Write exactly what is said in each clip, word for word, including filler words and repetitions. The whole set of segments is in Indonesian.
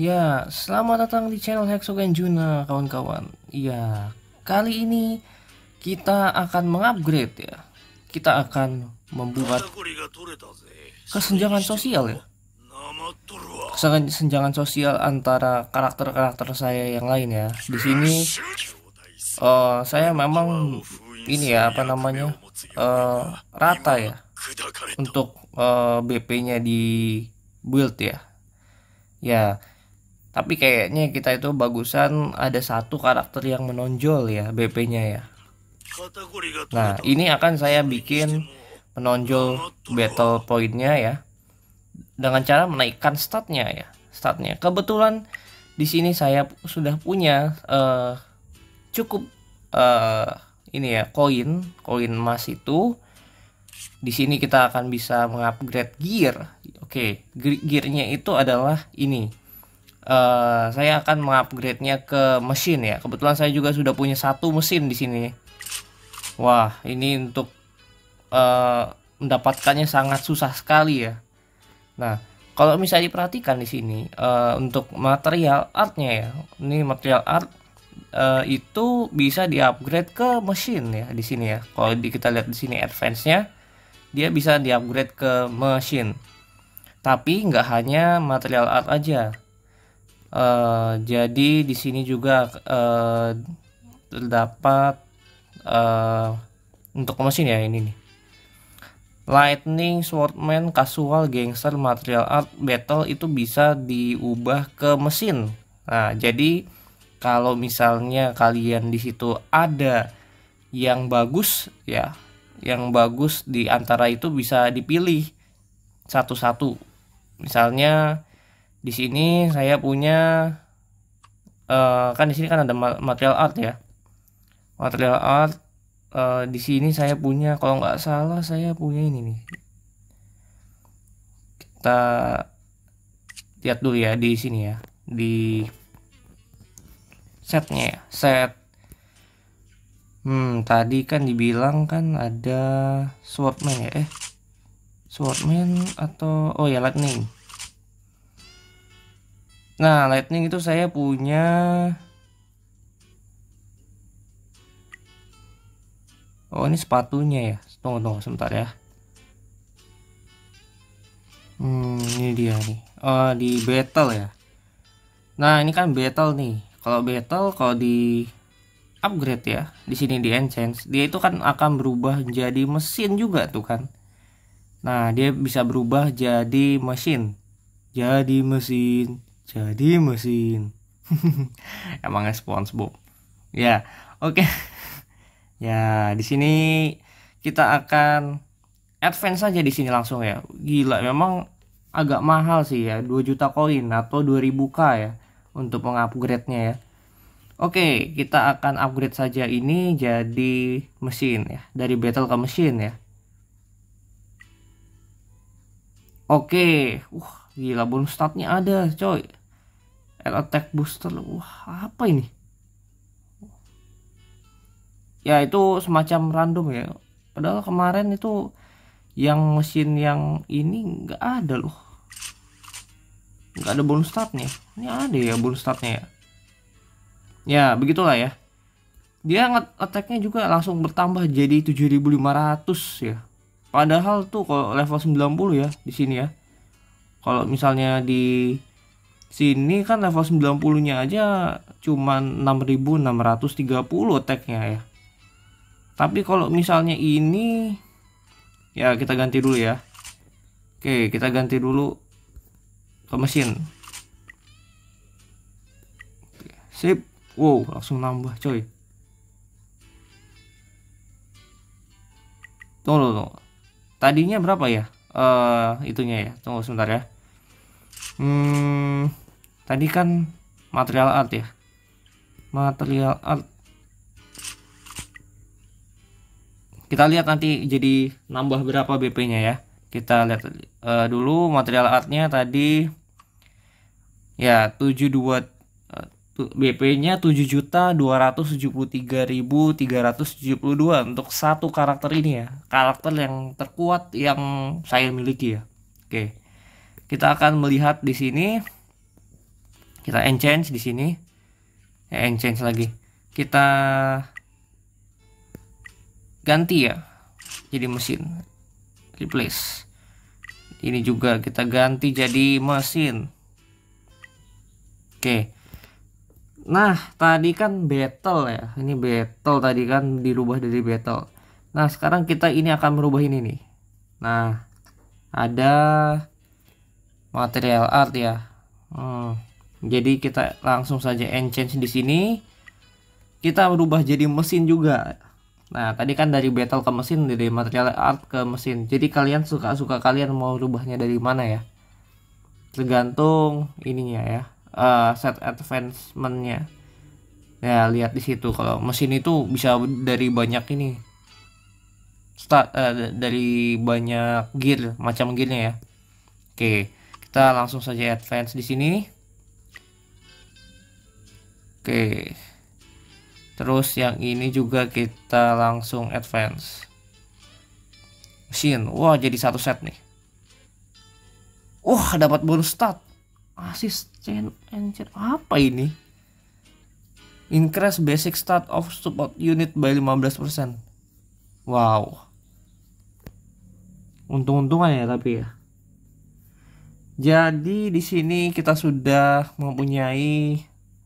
Ya, selamat datang di channel Hexogen Juna, kawan-kawan. Ya, kali ini kita akan mengupgrade ya. Kita akan membuat kesenjangan sosial ya. Kesenjangan sosial antara karakter-karakter saya yang lain ya. Di sini uh, saya memang ini ya, apa namanya? Uh, rata ya. Untuk uh, B P-nya di build ya. Ya. Tapi kayaknya kita itu bagusan ada satu karakter yang menonjol ya B P-nya ya. Nah, ini akan saya bikin menonjol battle point-nya ya, dengan cara menaikkan statnya ya, statnya. Kebetulan di sini saya sudah punya uh, cukup uh, ini ya, koin, koin emas itu. Di sini kita akan bisa mengupgrade gear. Oke, gearnya itu adalah ini. Uh, saya akan mengupgrade-nya ke mesin ya. Kebetulan saya juga sudah punya satu mesin di sini. Wah, ini untuk uh, mendapatkannya sangat susah sekali ya. Nah, kalau misalnya diperhatikan di sini uh, untuk material artnya ya, ini material art uh, itu bisa diupgrade ke mesin ya di sini ya. Kalau kita lihat di sini advance-nya, dia bisa diupgrade ke mesin. Tapi nggak hanya material art aja. Uh, jadi di sini juga uh, terdapat uh, untuk mesin ya, ini nih. Lightning, Swordman, Casual, Gangster, Material Art, Battle itu bisa diubah ke mesin. Nah, jadi kalau misalnya kalian di situ ada yang bagus ya, yang bagus di antara itu bisa dipilih satu-satu. Misalnya di sini saya punya uh, kan di sini kan ada material art ya, material art. Uh, di sini saya punya, kalau nggak salah saya punya ini nih, kita lihat dulu ya di sini ya, di setnya ya, set. Hmm tadi kan dibilang kan ada swordman ya, eh swordman atau oh ya lightning. Nah, lightning itu saya punya oh ini sepatunya ya, tunggu-tunggu sebentar ya. Hmm ini dia nih, oh, di battle ya. Nah, ini kan battle nih. Kalau battle, kalau di upgrade ya, di sini di enchant, dia itu kan akan berubah menjadi mesin juga tuh kan. Nah, dia bisa berubah jadi mesin, jadi mesin jadi mesin. Emangnya SpongeBob ya. Oke. Ya, di sini kita akan advance saja di sini langsung ya. Gila, memang agak mahal sih ya, dua juta koin atau dua ribu K ya untuk mengupgrade-nya ya. Oke, kita akan upgrade saja ini jadi mesin ya, dari battle ke mesin ya. Oke. Uh, gila, bonus statnya ada, coy. Air attack booster. Wah, apa ini? Ya, itu semacam random ya. Padahal kemarin itu yang mesin yang ini nggak ada loh. Nggak ada bonus statnya. Ini ada ya bonus statnya ya. Ya, begitulah ya. Dia attack-nya juga langsung bertambah jadi tujuh ribu lima ratus ya. Padahal tuh kalau level sembilan puluh ya di sini ya. Kalau misalnya di sini kan level sembilan puluh-nya aja cuman enam ribu enam ratus tiga puluh attack-nya ya. Tapi kalau misalnya ini ya, kita ganti dulu ya. Oke, kita ganti dulu ke mesin. Sip. Wow, langsung nambah, coy. Tunggu, tunggu. Tadinya berapa ya? Uh, itunya ya, tunggu sebentar ya. Hmm, tadi kan material art ya, material art. Kita lihat nanti jadi nambah berapa B P-nya ya. Kita lihat uh, dulu material artnya tadi ya, tujuh puluh dua uh, B P-nya tujuh juta dua ratus tujuh puluh tiga ribu tiga ratus tujuh puluh dua untuk satu karakter ini ya, karakter yang terkuat yang saya miliki ya. Oke. Kita akan melihat di sini Kita exchange di sini. Ya, exchange lagi. Kita ganti ya. Jadi mesin. Replace. Ini juga kita ganti jadi mesin. Oke. Nah, tadi kan battle ya. Ini battle tadi kan dirubah dari battle. Nah, sekarang kita ini akan merubah ini nih. Nah, ada material art ya. Hmm. Jadi kita langsung saja exchange di sini. Kita merubah jadi mesin juga. Nah, tadi kan dari battle ke mesin, dari material art ke mesin. Jadi kalian suka-suka kalian mau rubahnya dari mana ya. Tergantung ininya ya, uh, set advancement-nya. Ya, lihat di situ kalau mesin itu bisa dari banyak ini. Start uh, dari banyak gear, macam gearnya ya. Oke, kita langsung saja advance di sini. Oke. Terus yang ini juga kita langsung advance mesin. Wah, jadi satu set nih. Wah, dapat bonus stat. Asisten encer apa ini? Increase basic stat of support unit by lima belas persen. Wow. Untung-untungan ya tapi ya. Jadi di sini kita sudah mempunyai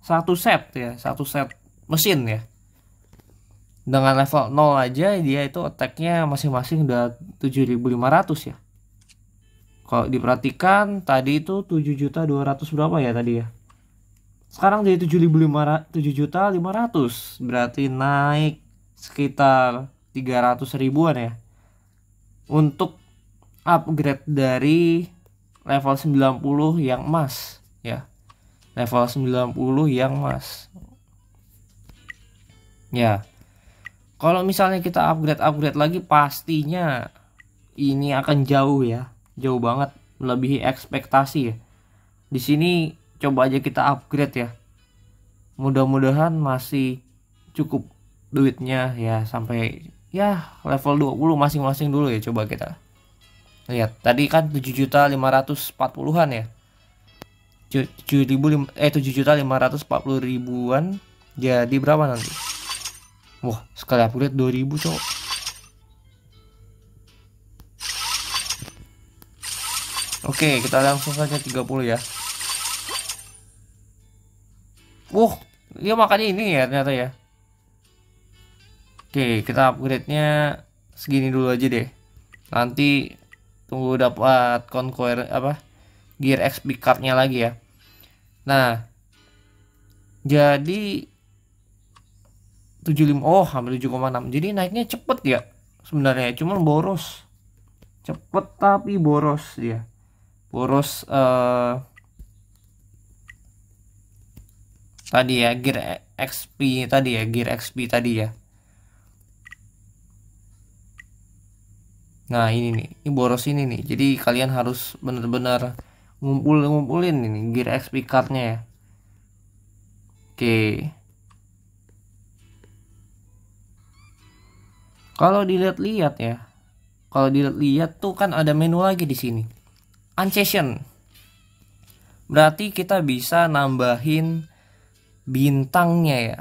satu set ya, satu set mesin ya. Dengan level nol aja dia itu attack-nya masing-masing udah tujuh ribu lima ratus ya. Kalau diperhatikan tadi itu tujuh juta dua ratus berapa ya tadi ya. Sekarang jadi tujuh juta lima ratus, berarti naik sekitar tiga ratus ribuan ya. Untuk upgrade dari level sembilan puluh yang emas ya. Level sembilan puluh yang emas. Ya, kalau misalnya kita upgrade-upgrade lagi pastinya ini akan jauh ya, jauh banget melebihi ekspektasi ya. Di sini coba aja kita upgrade ya. Mudah-mudahan masih cukup duitnya ya sampai ya level dua puluh masing-masing dulu ya, coba kita lihat. Tadi kan tujuh juta lima ratus empat puluhan ya. tujuh juta lima ratus empat puluh ribuan jadi berapa nanti? Wah, sekali upgrade dua ribu cowok. Oke, kita langsung saja tiga puluh ya. Wah, dia makan ini ya ternyata ya. Oke, kita upgrade-nya segini dulu aja deh. Nanti tunggu dapat Conqueror apa? Gear X P card-nya lagi ya. Nah, jadi tujuh puluh lima, oh hampir tujuh koma enam. Jadi naiknya cepet ya sebenarnya, cuman boros. Cepet tapi boros ya. Boros uh, tadi ya gear X P tadi ya, gear X P tadi ya. Nah, ini nih, ini boros ini nih. Jadi kalian harus benar-benar ngumpul-ngumpulin ini gear X P card-nya ya. Oke. Okay. Kalau dilihat-lihat ya, kalau dilihat-lihat tuh kan ada menu lagi di sini, Unsession. Berarti kita bisa nambahin bintangnya ya,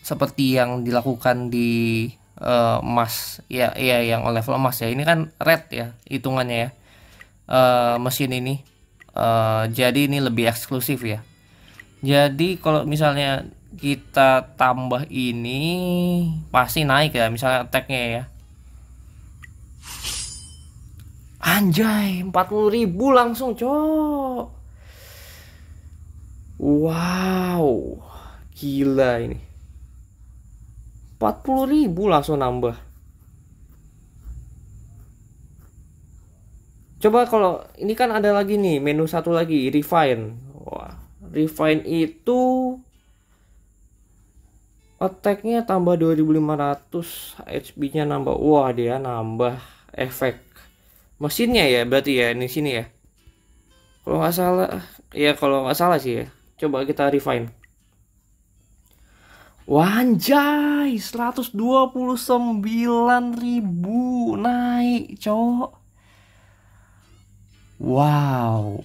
seperti yang dilakukan di uh, emas ya, ya yang level emas ya. Ini kan red ya, hitungannya ya, uh, mesin ini. Uh, jadi ini lebih eksklusif ya. Jadi kalau misalnya kita tambah ini pasti naik ya, misalnya attack-nya ya. Anjay, empat puluh ribu langsung, cok. Wow, gila ini. empat puluh ribu langsung nambah. Coba kalau ini kan ada lagi nih, menu satu lagi, refine. Wah, refine itu attack-nya tambah dua ribu lima ratus, H P-nya nambah. Wah, dia nambah efek mesinnya ya, berarti ya di sini ya. Kalau nggak salah, ya kalau nggak salah sih ya. Coba kita refine. Wanjay, seratus dua puluh sembilan ribu naik, cowok. Wow.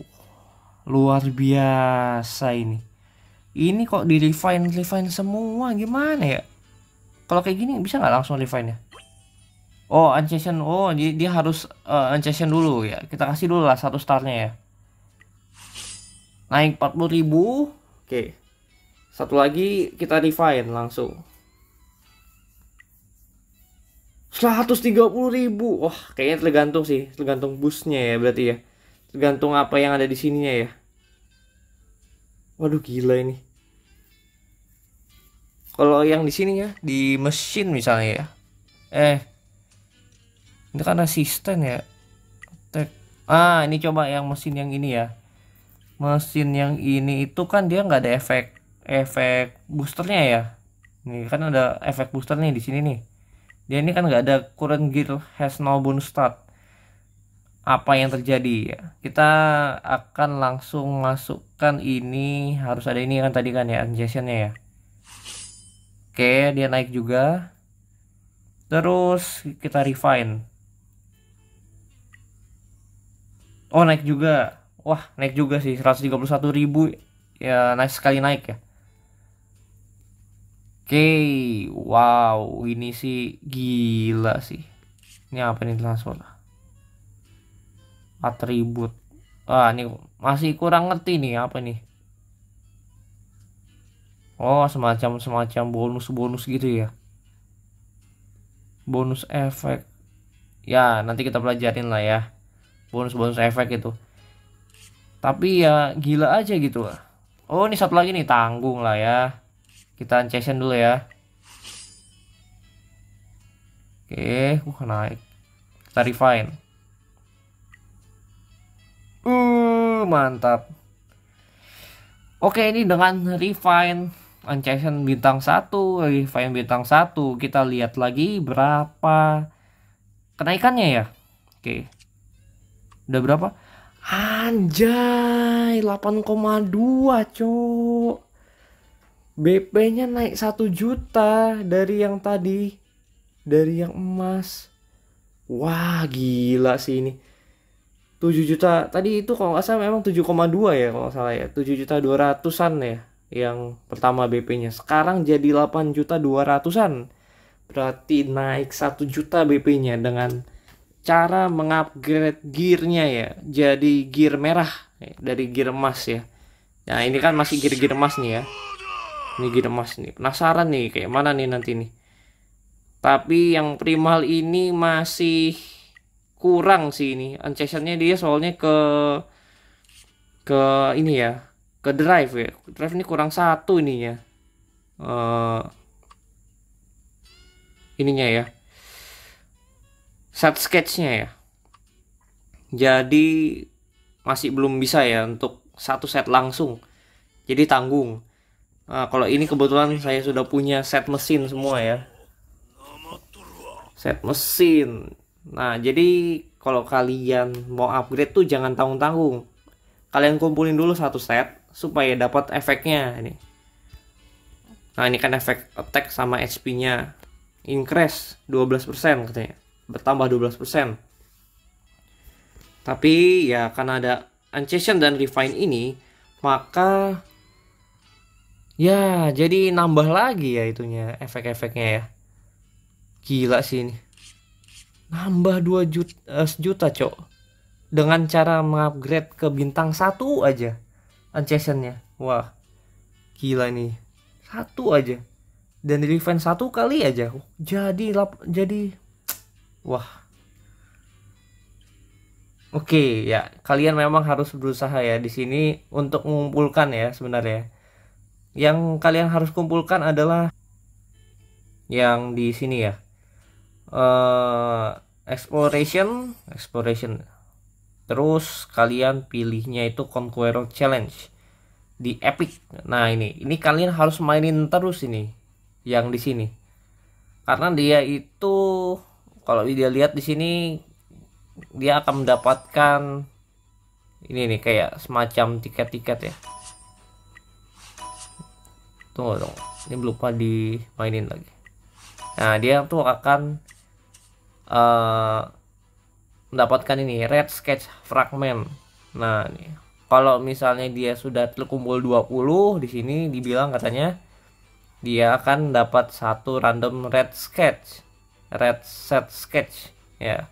Luar biasa ini. Ini kok di refine refine semua, gimana ya? Kalau kayak gini bisa nggak langsung refine ya? Oh, unsession. Oh, dia, dia harus uh, unsession dulu ya. Kita kasih dulu lah satu starnya ya. Naik empat puluh ribu. Oke. Satu lagi kita refine langsung. seratus tiga puluh ribu. Wah, kayaknya tergantung sih, tergantung busnya ya berarti ya. Tergantung apa yang ada di sininya ya. Waduh, gila ini. Kalau yang di sini ya, di mesin misalnya ya. Eh. Ini kan asisten ya. Attack. Ah, ini coba yang mesin yang ini ya. Mesin yang ini itu kan dia nggak ada efek efek boosternya ya. Nih kan ada efek booster nih di sini nih. Dia ini kan nggak ada current gear has no bonus start. Apa yang terjadi ya? Kita akan langsung masukkan ini, harus ada ini kan tadi kan ya, injection-nya ya. Oke, dia naik juga. Terus kita refine. Oh, naik juga. Wah, naik juga sih, seratus tiga puluh satu ribu ya, naik sekali naik ya. Oke, wow, ini sih gila sih. Ini apa nih transfer? Atribut. Ah, ini masih kurang ngerti nih apa nih. Oh, semacam semacam bonus-bonus gitu ya. Bonus efek. Ya, nanti kita pelajarin lah ya. Bonus-bonus efek itu. Tapi ya gila aja gitu lah. Oh, ini satu lagi nih, tanggung lah ya. Kita unsession dulu ya. Oke, wah naik. Kita refine. Uh, mantap. Oke, ini dengan refine unsession bintang satu, refine bintang satu, kita lihat lagi berapa kenaikannya ya. Oke, udah berapa? Anjay, delapan koma dua cok. B P nya naik satu juta dari yang tadi, dari yang emas. Wah, gila sih ini. Tujuh juta tadi itu kalau nggak salah memang tujuh koma dua ya kalau nggak salah ya, tujuh juta dua ratusan ya yang pertama B P nya. Sekarang jadi delapan juta dua ratusan, berarti naik satu juta B P nya dengan cara mengupgrade gearnya ya, jadi gear merah ya, dari gear emas ya. Nah, ini kan masih gear gear emas nih ya, ini gear emas nih. Penasaran nih kayak mana nih nanti nih. Tapi yang primal ini masih kurang sih ini unsessionnya dia, soalnya ke ke ini ya, ke drive ya. Drive ini kurang satu ininya, uh, ininya ya, set sketchnya ya. Jadi masih belum bisa ya untuk satu set langsung, jadi tanggung. Nah, kalau ini kebetulan saya sudah punya set mesin semua ya, set mesin. Nah, jadi kalau kalian mau upgrade tuh jangan tanggung-tanggung, kalian kumpulin dulu satu set supaya dapat efeknya ini. Nah, ini kan efek attack sama H P nya increase dua belas persen katanya, bertambah dua belas persen. Tapi ya karena ada unsession dan refine ini, maka ya jadi nambah lagi ya itunya, efek-efeknya ya. Gila sih ini. Nambah dua juta, uh, sejuta cok, dengan cara mengupgrade ke bintang satu aja unsessionnya. Wah, gila nih. Satu aja. Dan refine satu kali aja. Jadi lap, jadi wah. Oke ya, kalian memang harus berusaha ya di sini untuk mengumpulkan ya sebenarnya. Yang kalian harus kumpulkan adalah yang di sini ya. Uh, exploration, exploration. Terus kalian pilihnya itu Conqueror Challenge di Epic. Nah, ini ini kalian harus mainin terus ini yang di sini. Karena dia itu kalau dia lihat di sini, dia akan mendapatkan ini nih kayak semacam tiket-tiket ya. Tunggu dong, ini lupa dimainin lagi. Nah, dia tuh akan uh, mendapatkan ini red sketch fragment. Nah, ini kalau misalnya dia sudah terkumpul dua puluh, di sini dibilang katanya dia akan dapat satu random red sketch, red set sketch ya.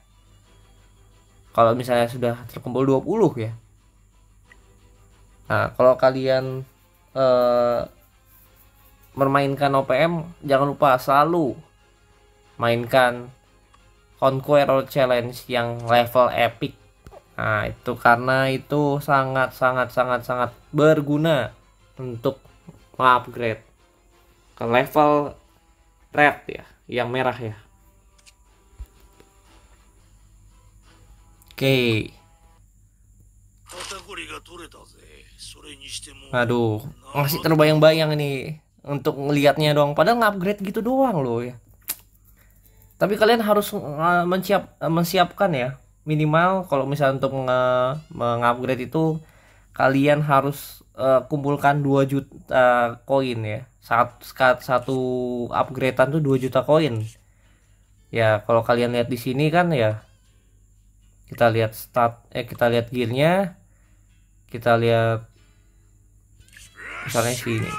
Kalau misalnya sudah terkumpul dua puluh ya. Nah, kalau kalian eh, memainkan O P M, jangan lupa selalu mainkan Conqueror Challenge yang level epic. Nah, itu karena itu sangat sangat sangat sangat berguna untuk mengupgrade ke level red ya, yang merah ya. Oke. Aduh, masih terbayang-bayang nih untuk ngelihatnya doang. Padahal ngupgrade gitu doang loh ya. Tapi kalian harus menciap, menyiapkan ya, minimal kalau misalnya untuk mengupgrade itu kalian harus uh, kumpulkan dua juta koin uh, ya. Saat saat satu upgradean tuh dua juta koin. Ya, kalau kalian lihat di sini kan ya. Kita lihat stat eh kita lihat gearnya. Kita lihat misalnya sini.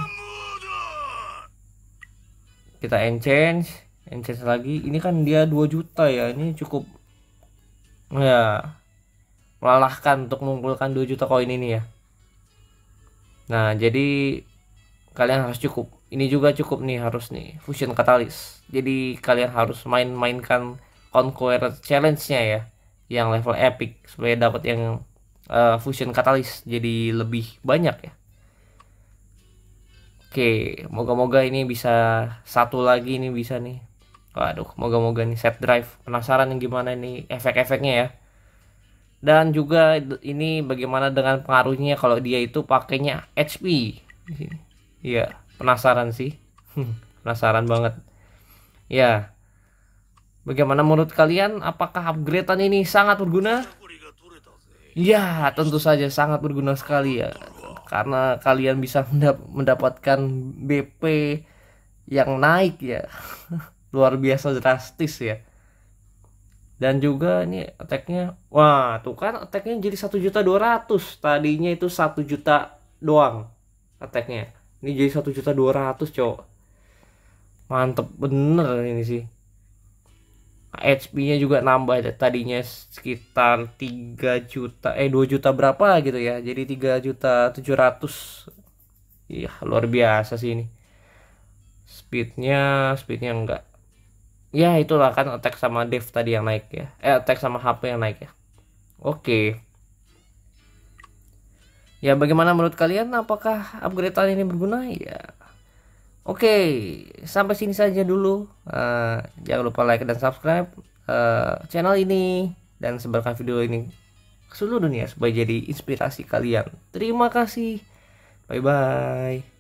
Kita exchange. N C S lagi, ini kan dia dua juta ya, ini cukup ya melelahkan untuk mengumpulkan dua juta koin ini ya. Nah, jadi kalian harus cukup, ini juga cukup nih, harus nih fusion katalis. Jadi kalian harus main-mainkan Conqueror Challenge-nya ya, yang level epic, supaya dapat yang uh, fusion katalis jadi lebih banyak ya. Oke, moga-moga ini bisa satu lagi, ini bisa nih. Waduh, moga-moga nih set drive. Penasaran yang gimana nih efek-efeknya ya. Dan juga ini bagaimana dengan pengaruhnya kalau dia itu pakainya H P. Iya, penasaran sih. Penasaran banget. Ya. Bagaimana menurut kalian, apakah upgradean ini sangat berguna? Ya, tentu saja sangat berguna sekali ya. Karena kalian bisa mendapatkan B P yang naik ya. Luar biasa drastis ya. Dan juga ini attack-nya, wah tuh kan attack-nya jadi satu juta dua ratus ribu. Tadinya itu satu juta doang attack-nya. Ini jadi satu juta dua ratus ribu, cowok. Mantep bener ini sih. H P-nya juga nambah ya. Tadinya sekitar tiga juta, eh dua juta berapa gitu ya. Jadi tiga juta tujuh ratus ribu. Iya, luar biasa sih ini. Speed-nya, speed-nya enggak. Ya, itulah kan attack sama dev tadi yang naik ya. Eh, attack sama H P yang naik ya. Oke. Ya, bagaimana menurut kalian, apakah upgradean ini berguna? Ya. Oke, okay, sampai sini saja dulu. Uh, jangan lupa like dan subscribe uh, channel ini. Dan sebarkan video ini ke seluruh dunia supaya jadi inspirasi kalian. Terima kasih. Bye-bye.